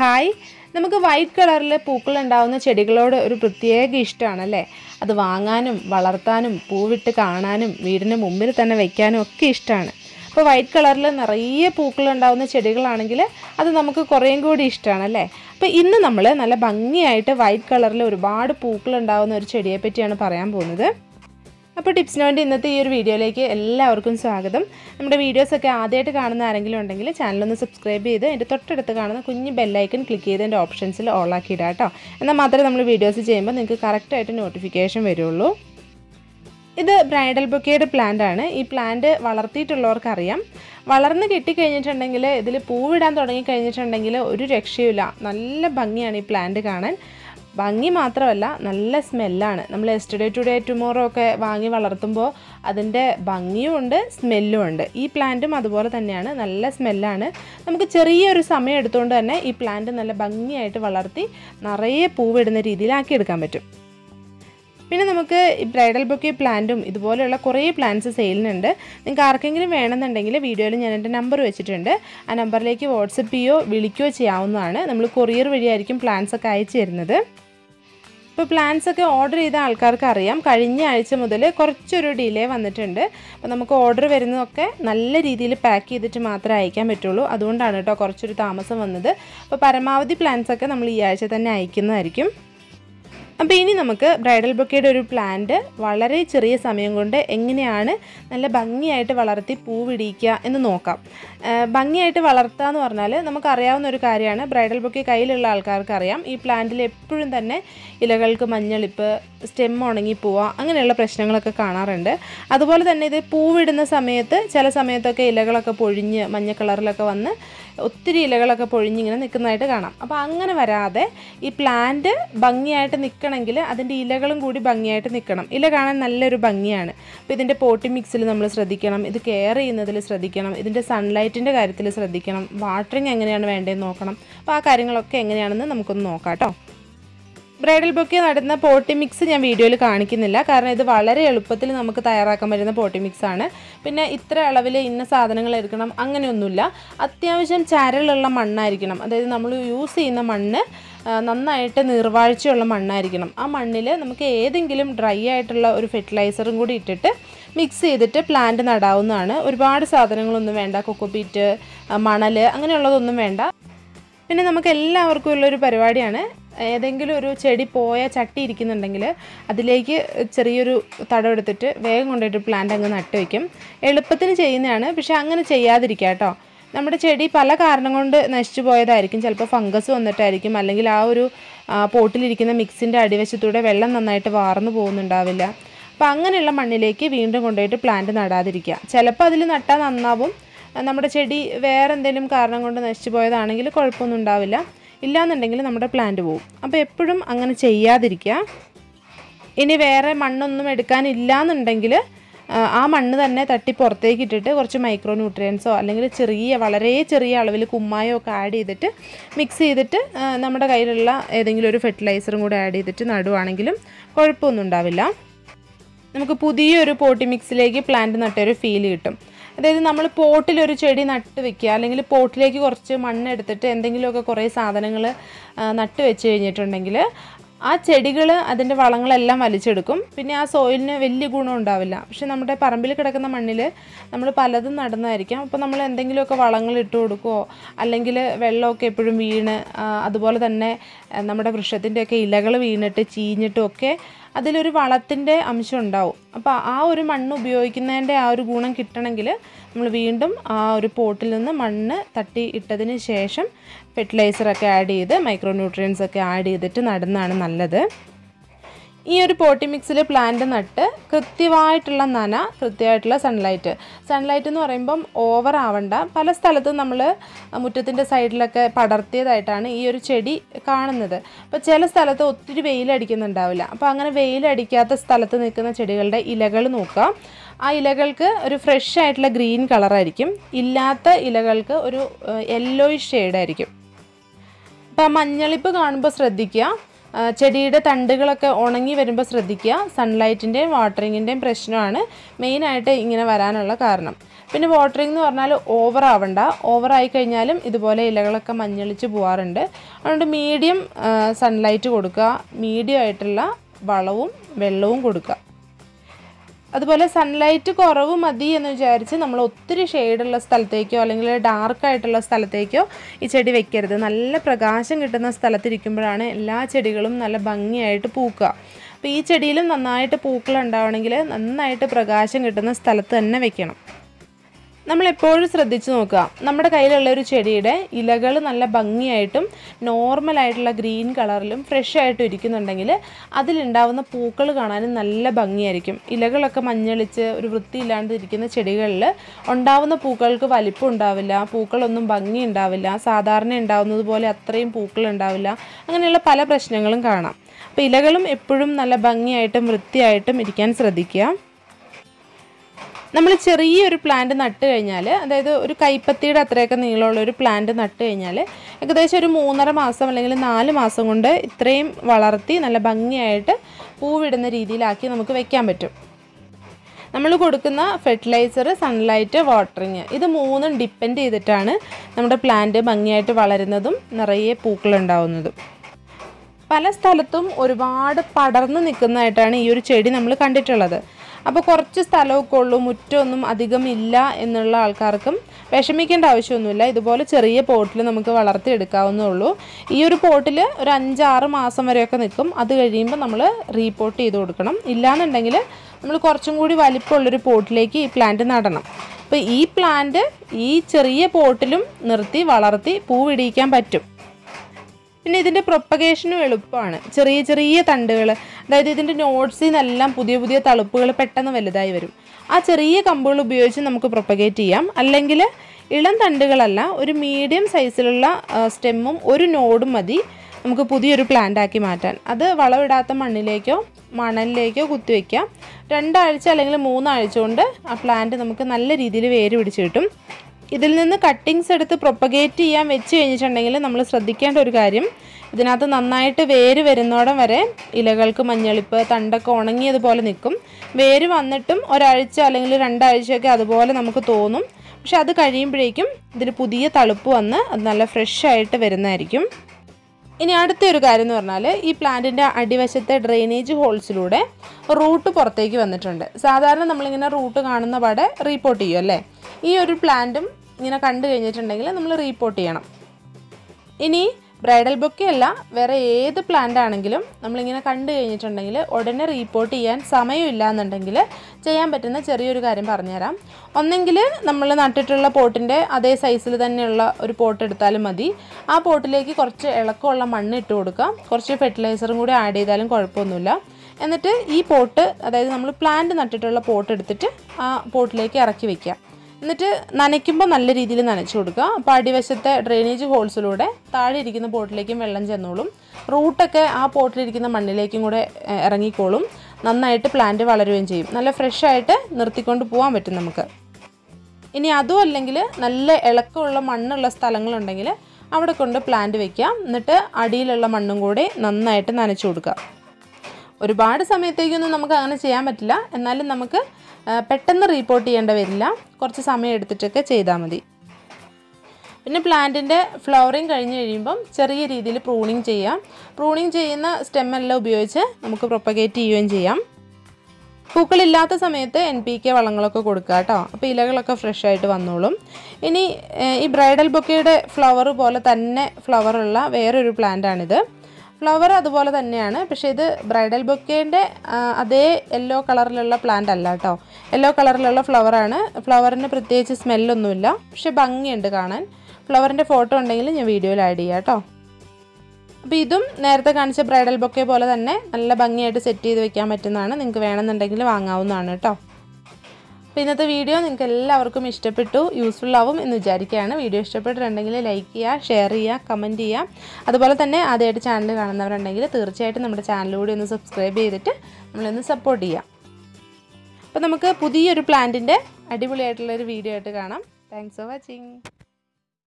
Hi, നമുക്ക് white കളറിലെ പൂക്കളുണ്ടാകുന്ന ചെടികളോട് ഒരു പ്രത്യേക ഇഷ്ടമാണല്ലേ? അത് വാങ്ങാനും വളർത്താനും പൂവിട്ട് കാണാനും വീടിന് മുമ്പിൽ തന്നെ വയ്ക്കാനും ഒക്കെ ഇഷ്ടമാണ്. അപ്പോൾ വൈറ്റ് കളറിൽ നിറയെ പൂക്കളുണ്ടാകുന്ന ചെടികളാണെങ്കിൽ അത് നമുക്ക് കുറേയും കൂടി ഇഷ്ടമാണല്ലേ? അപ്പോൾ ഇന്ന് നമ്മൾ നല്ല ഭംഗിയായിട്ട് വൈറ്റ് കളറിൽ ഒരുപാട് പൂക്കളുണ്ടാകുന്ന ഒരു ചെടിയെപ്പറ്റിയാണ് പറയാൻ പോകുന്നത്. അപ്പോൾ ടിപ്സിന് വേണ്ടി ഇന്നത്തെ ഈ ഒരു വീഡിയോയിലേക്ക് എല്ലാവർക്കും സ്വാഗതം. നമ്മുടെ വീഡിയോസൊക്കെ ആദ്യമായിട്ട് കാണുന്ന ആരെങ്കിലും ഉണ്ടെങ്കിൽ ചാനലൊന്ന് സബ്സ്ക്രൈബ് ചെയ്ത് എൻ്റെ തൊട്ടടുത്ത് കാണുന്ന കുഞ്ഞ് ബെല്ലൈക്കൺ ക്ലിക്ക് ചെയ്ത് എൻ്റെ ഓപ്ഷൻസിൽ ഓളാക്കി ഇടാം കേട്ടോ. എന്നാൽ മാത്രമേ നമ്മൾ വീഡിയോസ് ചെയ്യുമ്പോൾ നിങ്ങൾക്ക് കറക്റ്റായിട്ട് നോട്ടിഫിക്കേഷൻ വരുള്ളൂ. ഇത് ബ്രൈഡൽ ബൊക്കേയുടെ പ്ലാന്റ് ആണ്. ഈ പ്ലാന്റ് വളർത്തിയിട്ടുള്ളവർക്കറിയാം, വളർന്ന് കിട്ടിക്കഴിഞ്ഞിട്ടുണ്ടെങ്കിൽ ഇതിൽ പൂവിടാൻ തുടങ്ങിക്കഴിഞ്ഞിട്ടുണ്ടെങ്കിൽ ഒരു രക്ഷയുമില്ല. നല്ല ഭംഗിയാണ് ഈ പ്ലാന്റ് കാണാൻ. ഭംഗി മാത്രമല്ല നല്ല സ്മെല്ലാണ്. നമ്മൾ യെസ്റ്റർഡേ ടുഡേ ടുമോറോ ഒക്കെ വാങ്ങി വളർത്തുമ്പോൾ അതിൻ്റെ ഭംഗിയും ഉണ്ട് സ്മെല്ലും ഉണ്ട്. ഈ പ്ലാന്റും അതുപോലെ തന്നെയാണ്, നല്ല സ്മെല്ലാണ്. നമുക്ക് ചെറിയൊരു സമയം എടുത്തുകൊണ്ട് തന്നെ ഈ പ്ലാന്റ് നല്ല ഭംഗിയായിട്ട് വളർത്തി നിറയെ പൂവിടുന്ന രീതിയിലാക്കി എടുക്കാൻ പറ്റും. പിന്നെ നമുക്ക് ബ്രൈഡൽ ബൊക്കെ പ്ലാന്റും ഇതുപോലെയുള്ള കുറേ പ്ലാന്റ്സ് സെയിലിനുണ്ട്. നിങ്ങൾക്ക് ആർക്കെങ്കിലും വേണമെന്നുണ്ടെങ്കിൽ വീഡിയോയിൽ ഞാൻ എൻ്റെ നമ്പർ വെച്ചിട്ടുണ്ട്. ആ നമ്പറിലേക്ക് വാട്സപ്പ് ചെയ്യുകയോ വിളിക്കുകയോ ചെയ്യാവുന്നതാണ്. നമ്മൾ കൊറിയർ വഴിയായിരിക്കും പ്ലാന്റ്സ് ഒക്കെ അയച്ചു തരുന്നത്. ഇപ്പോൾ പ്ലാന്റ്സൊക്കെ ഓർഡർ ചെയ്ത ആൾക്കാർക്ക് അറിയാം, കഴിഞ്ഞ ആഴ്ച മുതൽ കുറച്ചൊരു ഡിലേ വന്നിട്ടുണ്ട്. അപ്പോൾ നമുക്ക് ഓർഡർ വരുന്നതൊക്കെ നല്ല രീതിയിൽ പാക്ക് ചെയ്തിട്ട് മാത്രമേ അയക്കാൻ പറ്റുള്ളൂ. അതുകൊണ്ടാണ് കേട്ടോ കുറച്ചൊരു താമസം വന്നത്. അപ്പോൾ പരമാവധി പ്ലാന്റ്സൊക്കെ നമ്മൾ ഈ ആഴ്ച തന്നെ അയക്കുന്നതായിരിക്കും. അപ്പോൾ ഇനി നമുക്ക് ബ്രൈഡൽ ബൊക്കേയുടെ ഒരു പ്ലാന്റ് വളരെ ചെറിയ സമയം കൊണ്ട് എങ്ങനെയാണ് നല്ല ഭംഗിയായിട്ട് വളർത്തി പൂവിടിക്കുക എന്ന് നോക്കാം. ഭംഗിയായിട്ട് വളർത്തുക എന്ന് പറഞ്ഞാൽ നമുക്കറിയാവുന്ന ഒരു കാര്യമാണ്. ബ്രൈഡൽ ബൊക്കെ കയ്യിലുള്ള ആൾക്കാർക്ക് അറിയാം, ഈ പ്ലാന്റിൽ എപ്പോഴും തന്നെ ഇലകൾക്ക് മഞ്ഞളിപ്പ്, സ്റ്റെം ഉണങ്ങിപ്പോവുക, അങ്ങനെയുള്ള പ്രശ്നങ്ങളൊക്കെ കാണാറുണ്ട്. അതുപോലെ തന്നെ ഇത് പൂവിടുന്ന സമയത്ത് ചില സമയത്തൊക്കെ ഇലകളൊക്കെ പൊഴിഞ്ഞ് മഞ്ഞ കളറിലൊക്കെ വന്ന് ഒത്തിരി ഇലകളൊക്കെ പൊഴിഞ്ഞിങ്ങനെ നിൽക്കുന്നതായിട്ട് കാണാം. അപ്പോൾ അങ്ങനെ വരാതെ ഈ പ്ലാന്റ് ഭംഗിയായിട്ട് നിൽക്കണമെങ്കിൽ അതിൻ്റെ ഇലകളും കൂടി ഭംഗിയായിട്ട് നിൽക്കണം. ഇല കാണാൻ നല്ലൊരു ഭംഗിയാണ്. അപ്പോൾ ഇതിൻ്റെ പോട്ടി മിക്സിൽ നമ്മൾ ശ്രദ്ധിക്കണം, ഇത് കെയർ ചെയ്യുന്നതിൽ ശ്രദ്ധിക്കണം, ഇതിൻ്റെ സൺലൈറ്റിൻ്റെ കാര്യത്തിൽ ശ്രദ്ധിക്കണം, വാട്ടറിങ് എങ്ങനെയാണ് വേണ്ടതെന്ന് നോക്കണം. അപ്പോൾ ആ കാര്യങ്ങളൊക്കെ എങ്ങനെയാണെന്ന് നമുക്കൊന്ന് നോക്കാം കേട്ടോ. ബ്രൈഡൽ ബൊക്കെ നടുന്ന പോട്ടി മിക്സ് ഞാൻ വീഡിയോയിൽ കാണിക്കുന്നില്ല, കാരണം ഇത് വളരെ എളുപ്പത്തിൽ നമുക്ക് തയ്യാറാക്കാൻ പറ്റുന്ന പോട്ടി മിക്സാണ്. പിന്നെ ഇത്ര അളവിൽ ഇന്ന സാധനങ്ങൾ എടുക്കണം അങ്ങനെയൊന്നുമില്ല. അത്യാവശ്യം ചരലുള്ള മണ്ണായിരിക്കണം. അതായത് നമ്മൾ യൂസ് ചെയ്യുന്ന മണ്ണ് നന്നായിട്ട് നീർവാഴ്ചയുള്ള മണ്ണായിരിക്കണം. ആ മണ്ണിൽ നമുക്ക് ഏതെങ്കിലും ഡ്രൈ ആയിട്ടുള്ള ഒരു ഫെർട്ടിലൈസറും കൂടി ഇട്ടിട്ട് മിക്സ് ചെയ്തിട്ട് പ്ലാന്റ് നടാവുന്നതാണ്. ഒരുപാട് സാധനങ്ങളൊന്നും വേണ്ട, കൊക്കോപീറ്റ്, മണൽ അങ്ങനെയുള്ളതൊന്നും വേണ്ട. പിന്നെ നമുക്ക് എല്ലാവർക്കും ഉള്ളൊരു പരിപാടിയാണ്, ഏതെങ്കിലും ഒരു ചെടി പോയ ചട്ടി ഇരിക്കുന്നുണ്ടെങ്കിൽ അതിലേക്ക് ചെറിയൊരു തടം എടുത്തിട്ട് വേഗം കൊണ്ടുപോയിട്ട് പ്ലാന്റ് അങ്ങ് നട്ടു വയ്ക്കും. എളുപ്പത്തിന് ചെയ്യുന്നതാണ്, പക്ഷേ അങ്ങനെ ചെയ്യാതിരിക്കുക കേട്ടോ. നമ്മുടെ ചെടി പല കാരണം കൊണ്ട് നശിച്ചു പോയതായിരിക്കും. ചിലപ്പോൾ ഫംഗസ് വന്നിട്ടായിരിക്കും, അല്ലെങ്കിൽ ആ ഒരു പോട്ടിലിരിക്കുന്ന മിക്സിൻ്റെ അടിവശത്തൂടെ വെള്ളം നന്നായിട്ട് വാർന്നു പോകുന്നുണ്ടാവില്ല. അപ്പോൾ അങ്ങനെയുള്ള മണ്ണിലേക്ക് വീണ്ടും കൊണ്ടുപോയിട്ട് പ്ലാന്റ് നടാതിരിക്കുക. ചിലപ്പോൾ അതിൽ നട്ടാൽ നന്നാവും. നമ്മുടെ ചെടി വേറെ എന്തെങ്കിലും കാരണം കൊണ്ട് നശിച്ചു പോയതാണെങ്കിൽ കുഴപ്പമൊന്നും ഉണ്ടാവില്ല, ഇല്ലാന്നുണ്ടെങ്കിൽ നമ്മുടെ പ്ലാന്റ് പോകും. അപ്പോൾ എപ്പോഴും അങ്ങനെ ചെയ്യാതിരിക്കുക. ഇനി വേറെ മണ്ണൊന്നും എടുക്കാനില്ല എന്നുണ്ടെങ്കിൽ ആ മണ്ണ് തന്നെ തട്ടി പുറത്തേക്ക് ഇട്ടിട്ട് കുറച്ച് മൈക്രോ ന്യൂട്രിയൻസോ അല്ലെങ്കിൽ വളരെ ചെറിയ അളവിൽ കുമ്മായോ ഒക്കെ ആഡ് ചെയ്തിട്ട് മിക്സ് ചെയ്തിട്ട് നമ്മുടെ കയ്യിലുള്ള ഏതെങ്കിലും ഒരു ഫെർട്ടിലൈസറും കൂടെ ആഡ് ചെയ്തിട്ട് നടുവാണെങ്കിലും കുഴപ്പമൊന്നും ഉണ്ടാവില്ല. നമുക്ക് പുതിയൊരു പോട്ടി മിക്സിലേക്ക് പ്ലാന്റ് നട്ടൊരു ഫീൽ കിട്ടും. അതായത് നമ്മൾ പോട്ടിലൊരു ചെടി നട്ട് വെക്കുക, അല്ലെങ്കിൽ പോട്ടിലേക്ക് കുറച്ച് മണ്ണെടുത്തിട്ട് എന്തെങ്കിലുമൊക്കെ കുറേ സാധനങ്ങൾ നട്ട് വെച്ച് കഴിഞ്ഞിട്ടുണ്ടെങ്കിൽ ആ ചെടികൾ അതിൻ്റെ വളങ്ങളെല്ലാം വലിച്ചെടുക്കും. പിന്നെ ആ സോയിലിന് വലിയ ഗുണം ഉണ്ടാവില്ല. പക്ഷെ നമ്മുടെ പറമ്പിൽ കിടക്കുന്ന മണ്ണിൽ നമ്മൾ പലതും നടുന്നതായിരിക്കാം. അപ്പോൾ നമ്മൾ എന്തെങ്കിലുമൊക്കെ വളങ്ങൾ ഇട്ട് കൊടുക്കുകയോ അല്ലെങ്കിൽ വെള്ളമൊക്കെ എപ്പോഴും വീണ് അതുപോലെ തന്നെ നമ്മുടെ വൃക്ഷത്തിൻ്റെയൊക്കെ ഇലകൾ വീണിട്ട് ചീഞ്ഞിട്ടുമൊക്കെ അതിലൊരു വളത്തിൻ്റെ അംശം ഉണ്ടാവും. അപ്പോൾ ആ ഒരു മണ്ണ് ഉപയോഗിക്കുന്നതിൻ്റെ ആ ഒരു ഗുണം കിട്ടണമെങ്കിൽ നമ്മൾ വീണ്ടും ആ ഒരു പോട്ടിൽ നിന്ന് മണ്ണ് തട്ടി ഇട്ടതിന് ശേഷം ഫെർട്ടിലൈസറൊക്കെ ആഡ് ചെയ്ത് മൈക്രോ ന്യൂട്രിയൻസൊക്കെ ആഡ് ചെയ്തിട്ട് നടുന്നതാണ് നല്ലത്. ഈ ഒരു പോട്ടി മിക്സിൽ പ്ലാന്റ് നട്ട് കൃത്യമായിട്ടുള്ള നന, കൃത്യമായിട്ടുള്ള സൺലൈറ്റ് എന്ന് പറയുമ്പം ഓവർ ആവണ്ട. പല സ്ഥലത്തും നമ്മൾ മുറ്റത്തിൻ്റെ സൈഡിലൊക്കെ പടർത്തിയതായിട്ടാണ് ഈ ഒരു ചെടി കാണുന്നത്. അപ്പോൾ ചില സ്ഥലത്ത് ഒത്തിരി വെയിലടിക്കുന്നുണ്ടാവില്ല. അപ്പോൾ അങ്ങനെ വെയിലടിക്കാത്ത സ്ഥലത്ത് നിൽക്കുന്ന ചെടികളുടെ ഇലകൾ നോക്കാം. ആ ഇലകൾക്ക് ഒരു ഫ്രഷ് ആയിട്ടുള്ള ഗ്രീൻ കളറായിരിക്കും, ഇല്ലാത്ത ഇലകൾക്ക് ഒരു യെല്ലോയിഷ് ഷെയ്ഡായിരിക്കും. അപ്പോൾ ആ മഞ്ഞളിപ്പ് കാണുമ്പോൾ ശ്രദ്ധിക്കുക. ചെടിയുടെ തണ്ടുകളൊക്കെ ഉണങ്ങി വരുമ്പോൾ ശ്രദ്ധിക്കുക. സൺലൈറ്റിൻ്റെയും വാട്ടറിങ്ങിൻ്റെയും പ്രശ്നമാണ് മെയിനായിട്ട് ഇങ്ങനെ വരാനുള്ള കാരണം. പിന്നെ വാട്ടറിംഗ് എന്ന് പറഞ്ഞാൽ ഓവർ ആവണ്ട. ഓവർ ആയി കഴിഞ്ഞാലും ഇതുപോലെ ഇലകളൊക്കെ മഞ്ഞളിച്ച് പോവാറുണ്ട്. അതുകൊണ്ട് മീഡിയം സൺലൈറ്റ് കൊടുക്കുക, മീഡിയം ആയിട്ടുള്ള വളവും വെള്ളവും കൊടുക്കുക. അതുപോലെ സൺലൈറ്റ് കുറവ് മതി എന്ന് വിചാരിച്ച് നമ്മൾ ഒത്തിരി ഷെയ്ഡുള്ള സ്ഥലത്തേക്കോ അല്ലെങ്കിൽ ഡാർക്കായിട്ടുള്ള സ്ഥലത്തേക്കോ ഈ ചെടി വെക്കരുത്. നല്ല പ്രകാശം കിട്ടുന്ന സ്ഥലത്തിരിക്കുമ്പോഴാണ് എല്ലാ ചെടികളും നല്ല ഭംഗിയായിട്ട് പൂക്കുക. അപ്പോൾ ഈ ചെടിയിലും നന്നായിട്ട് പൂക്കൾ ഉണ്ടാവണമെങ്കിൽ നന്നായിട്ട് പ്രകാശം കിട്ടുന്ന സ്ഥലത്ത് തന്നെ വെക്കണം. നമ്മളെപ്പോഴും ശ്രദ്ധിച്ച് നോക്കുക, നമ്മുടെ കയ്യിലുള്ള ഒരു ചെടിയുടെ ഇലകൾ നല്ല ഭംഗിയായിട്ടും നോർമലായിട്ടുള്ള ഗ്രീൻ കളറിലും ഫ്രഷ് ആയിട്ടും ഇരിക്കുന്നുണ്ടെങ്കിൽ അതിലുണ്ടാവുന്ന പൂക്കൾ കാണാനും നല്ല ഭംഗിയായിരിക്കും. ഇലകളൊക്കെ മഞ്ഞളിച്ച് ഒരു വൃത്തിയില്ലാണ്ട് ഇരിക്കുന്ന ചെടികളിൽ ഉണ്ടാവുന്ന പൂക്കൾക്ക് വലിപ്പം ഉണ്ടാവില്ല, പൂക്കളൊന്നും ഭംഗി ഉണ്ടാവില്ല, സാധാരണ ഉണ്ടാവുന്നത് പോലെ അത്രയും പൂക്കൾ ഉണ്ടാവില്ല. അങ്ങനെയുള്ള പല പ്രശ്നങ്ങളും കാണാം. അപ്പോൾ ഇലകളും എപ്പോഴും നല്ല ഭംഗിയായിട്ടും വൃത്തിയായിട്ടും ഇരിക്കാൻ ശ്രദ്ധിക്കുക. നമ്മൾ ചെറിയൊരു പ്ലാന്റ് നട്ട് കഴിഞ്ഞാൽ, അതായത് ഒരു കൈപ്പത്തിയുടെ അത്രയൊക്കെ നീളമുള്ളൊരു പ്ലാന്റ് നട്ട് കഴിഞ്ഞാൽ ഏകദേശം ഒരു 3.5 മാസം അല്ലെങ്കിൽ 4 മാസം കൊണ്ട് ഇത്രയും വളർത്തി നല്ല ഭംഗിയായിട്ട് പൂവിടുന്ന രീതിയിലാക്കി നമുക്ക് വെക്കാൻ പറ്റും. നമ്മൾ കൊടുക്കുന്ന ഫെർട്ടിലൈസർ, സൺലൈറ്റ്, വാട്ടറിങ്, ഇത് മൂന്നും ഡിപ്പെൻഡ് ചെയ്തിട്ടാണ് നമ്മുടെ പ്ലാന്റ് ഭംഗിയായിട്ട് വളരുന്നതും നിറയെ പൂക്കളുണ്ടാവുന്നതും. പല സ്ഥലത്തും ഒരുപാട് പടർന്ന് നിൽക്കുന്നതായിട്ടാണ് ഈ ഒരു ചെടി നമ്മൾ കണ്ടിട്ടുള്ളത്. അപ്പോൾ കുറച്ച് സ്ഥലമൊക്കെ ഉള്ളൂ, മുറ്റമൊന്നും അധികം ഇല്ല എന്നുള്ള ആൾക്കാർക്കും വിഷമിക്കേണ്ട ആവശ്യമൊന്നുമില്ല. ഇതുപോലെ ചെറിയ പോട്ടിൽ നമുക്ക് വളർത്തിയെടുക്കാവുന്നതുള്ളൂ. ഈ ഒരു പോട്ടിൽ ഒരു 5-6 മാസം വരെയൊക്കെ നിൽക്കും. അത് കഴിയുമ്പോൾ നമ്മൾ റീപോട്ട് ചെയ്ത് കൊടുക്കണം. ഇല്ലയെന്നുണ്ടെങ്കിൽ നമ്മൾ കുറച്ചും കൂടി വലിപ്പമുള്ളൊരു പോട്ടിലേക്ക് ഈ പ്ലാന്റ് നടണം. അപ്പോൾ ഈ പ്ലാന്റ് ഈ ചെറിയ പോട്ടിലും നിർത്തി വളർത്തി പൂവിടിയിക്കാൻ പറ്റും. പിന്നെ ഇതിൻ്റെ പ്രൊപ്പഗേഷനും എളുപ്പമാണ്. ചെറിയ ചെറിയ തണ്ടുകൾ, അതായത് ഇതിൻ്റെ നോട്ട്സിൽ നിന്നെല്ലാം പുതിയ പുതിയ തളുപ്പുകൾ പെട്ടെന്ന് വലുതായി വരും. ആ ചെറിയ കമ്പുകൾ ഉപയോഗിച്ച് നമുക്ക് പ്രൊപ്പഗേറ്റ് ചെയ്യാം. അല്ലെങ്കിൽ ഇളം തണ്ടുകളല്ല, ഒരു മീഡിയം സൈസിലുള്ള സ്റ്റെമ്മും ഒരു നോഡും മതി നമുക്ക് പുതിയൊരു പ്ലാന്റ് ആക്കി മാറ്റാൻ. അത് വളമിടാത്ത മണ്ണിലേക്കോ മണലിലേക്കോ കുത്തിവെക്കാം. 2 ആഴ്ച അല്ലെങ്കിൽ 3 ആഴ്ച കൊണ്ട് ആ പ്ലാന്റ് നമുക്ക് നല്ല രീതിയിൽ വേര് പിടിച്ച് കിട്ടും. ഇതിൽ നിന്ന് കട്ടിങ്സ് എടുത്ത് പ്രൊപ്പഗേറ്റ് ചെയ്യാൻ വെച്ച് കഴിഞ്ഞിട്ടുണ്ടെങ്കിൽ നമ്മൾ ശ്രദ്ധിക്കേണ്ട ഒരു കാര്യം, ഇതിനകത്ത് നന്നായിട്ട് വേര് വരുന്നോടം വരെ ഇലകൾക്ക് മഞ്ഞളിപ്പ്, തണ്ടൊക്കെ ഉണങ്ങിയതുപോലെ നിൽക്കും. വേര് വന്നിട്ടും 1 ആഴ്ച അല്ലെങ്കിൽ 2 ആഴ്ചയൊക്കെ അതുപോലെ നമുക്ക് തോന്നും. പക്ഷെ അത് കഴിയുമ്പോഴേക്കും ഇതിന് പുതിയ തളുപ്പ് വന്ന് അത് നല്ല ഫ്രഷായിട്ട് വരുന്നതായിരിക്കും. ഇനി അടുത്തൊരു കാര്യം എന്ന് പറഞ്ഞാൽ, ഈ പ്ലാന്റിൻ്റെ അടിവശത്തെ ഡ്രെയിനേജ് ഹോൾസിലൂടെ റൂട്ട് പുറത്തേക്ക് വന്നിട്ടുണ്ട്. സാധാരണ നമ്മളിങ്ങനെ റൂട്ട് കാണുന്ന പാടെ റീപോർട്ട് ചെയ്യും അല്ലേ. ഈ ഒരു പ്ലാന്റും ഇങ്ങനെ കണ്ടു കഴിഞ്ഞിട്ടുണ്ടെങ്കിൽ നമ്മൾ റീപോർട്ട് ചെയ്യണം. ഇനി ബ്രൈഡൽ ബൊക്കെ അല്ല, വേറെ ഏത് പ്ലാന്റ് ആണെങ്കിലും നമ്മളിങ്ങനെ കണ്ടു കഴിഞ്ഞിട്ടുണ്ടെങ്കിൽ ഉടനെ റീപോർട്ട് ചെയ്യാൻ സമയമില്ല എന്നുണ്ടെങ്കിൽ ചെയ്യാൻ പറ്റുന്ന ചെറിയൊരു കാര്യം പറഞ്ഞുതരാം. ഒന്നെങ്കിൽ നമ്മൾ നട്ടിട്ടുള്ള പോട്ടിൻ്റെ അതേ സൈസിൽ തന്നെയുള്ള ഒരു പോട്ട് എടുത്താലും മതി. ആ പോട്ടിലേക്ക് കുറച്ച് ഇളക്കമുള്ള മണ്ണ് ഇട്ട് കൊടുക്കാം. കുറച്ച് ഫെർട്ടിലൈസറും കൂടി ആഡ് ചെയ്താലും കുഴപ്പമൊന്നുമില്ല. എന്നിട്ട് ഈ പോട്ട്, അതായത് നമ്മൾ പ്ലാന്റ് നട്ടിട്ടുള്ള പോട്ട് എടുത്തിട്ട് ആ പോട്ടിലേക്ക് ഇറക്കി വയ്ക്കുക. എന്നിട്ട് നനയ്ക്കുമ്പോൾ നല്ല രീതിയിൽ നനച്ചു കൊടുക്കുക. അപ്പോൾ അടിവശത്തെ ഡ്രെയിനേജ് ഹോൾസിലൂടെ താഴെ ഇരിക്കുന്ന പോട്ടിലേക്കും വെള്ളം ചെന്നോളും. റൂട്ടൊക്കെ ആ പോട്ടിലിരിക്കുന്ന മണ്ണിലേക്കും കൂടെ ഇറങ്ങിക്കോളും. നന്നായിട്ട് പ്ലാന്റ് വളരുകയും ചെയ്യും. നല്ല ഫ്രഷായിട്ട് നിർത്തിക്കൊണ്ട് പോകാൻ പറ്റും നമുക്ക്. ഇനി അതും അല്ലെങ്കിൽ നല്ല ഇളക്കമുള്ള മണ്ണുള്ള സ്ഥലങ്ങളുണ്ടെങ്കിൽ അവിടെ കൊണ്ട് പ്ലാന്റ് വയ്ക്കാം. എന്നിട്ട് അടിയിലുള്ള മണ്ണും കൂടി നന്നായിട്ട് നനച്ചു കൊടുക്കുക. ഒരുപാട് സമയത്തേക്കൊന്നും നമുക്ക് അങ്ങനെ ചെയ്യാൻ പറ്റില്ല, എന്നാലും നമുക്ക് പെട്ടെന്ന് റീപോർട്ട് ചെയ്യേണ്ട വരില്ല. കുറച്ച് സമയം എടുത്തിട്ടൊക്കെ ചെയ്താൽ മതി. പിന്നെ പ്ലാന്റിൻ്റെ ഫ്ലവറിങ് കഴിഞ്ഞ് കഴിയുമ്പം ചെറിയ രീതിയിൽ പ്രൂണിങ് ചെയ്യാം. പ്രൂണിങ് ചെയ്യുന്ന സ്റ്റെമ്മെല്ലാം ഉപയോഗിച്ച് നമുക്ക് പ്രൊപ്പഗേറ്റ് ചെയ്യുകയും ചെയ്യാം. പൂക്കളില്ലാത്ത സമയത്ത് NPK വളങ്ങളൊക്കെ കൊടുക്കുക കേട്ടോ. അപ്പോൾ ഇലകളൊക്കെ ഫ്രഷായിട്ട് വന്നോളും. ഇനി ഈ ബ്രൈഡൽ ബൊക്കയുടെ ഫ്ലവർ പോലെ തന്നെ ഫ്ലവറുള്ള വേറൊരു പ്ലാന്റാണിത്. ഫ്ലവർ അതുപോലെ തന്നെയാണ്, പക്ഷേ ഇത് ബ്രൈഡൽ ബൊക്കേൻ്റെ അതേ യെല്ലോ കളറിലുള്ള പ്ലാന്റ് അല്ല കേട്ടോ. യെല്ലോ കളറിലുള്ള ഫ്ലവറാണ്. ഫ്ലവറിന് പ്രത്യേകിച്ച് സ്മെല്ലൊന്നുമില്ല, പക്ഷേ ഭംഗിയുണ്ട് കാണാൻ. ഫ്ലവറിൻ്റെ ഫോട്ടോ ഉണ്ടെങ്കിൽ ഞാൻ വീഡിയോയിൽ ആഡ് ചെയ്യാം കേട്ടോ. അപ്പോൾ ഇതും നേരത്തെ കാണിച്ച ബ്രൈഡൽ ബൊക്കെ പോലെ തന്നെ നല്ല ഭംഗിയായിട്ട് സെറ്റ് ചെയ്ത് വെക്കാൻ പറ്റുന്നതാണ്. നിങ്ങൾക്ക് വേണമെന്നുണ്ടെങ്കിൽ വാങ്ങാവുന്നതാണ് കേട്ടോ. അപ്പോൾ ഇന്നത്തെ വീഡിയോ നിങ്ങൾക്ക് എല്ലാവർക്കും ഇഷ്ടപ്പെട്ടു, യൂസ്ഫുൾ ആവും എന്ന് വിചാരിക്കുകയാണ്. വീഡിയോ ഇഷ്ടപ്പെട്ടിട്ടുണ്ടെങ്കിൽ ലൈക്ക് ചെയ്യുക, ഷെയർ ചെയ്യുക, കമൻറ്റ് ചെയ്യുക. അതുപോലെ തന്നെ ആദ്യമായിട്ട് ചാനൽ കാണുന്നവരുണ്ടെങ്കിൽ തീർച്ചയായിട്ടും നമ്മുടെ ചാനലിലൂടെ ഒന്ന് സബ്സ്ക്രൈബ് ചെയ്തിട്ട് നമ്മളൊന്ന് സപ്പോർട്ട് ചെയ്യുക. അപ്പോൾ നമുക്ക് പുതിയൊരു പ്ലാന്റിൻ്റെ അടിപൊളിയായിട്ടുള്ളൊരു വീഡിയോ ആയിട്ട് കാണാം. Thanks for watching.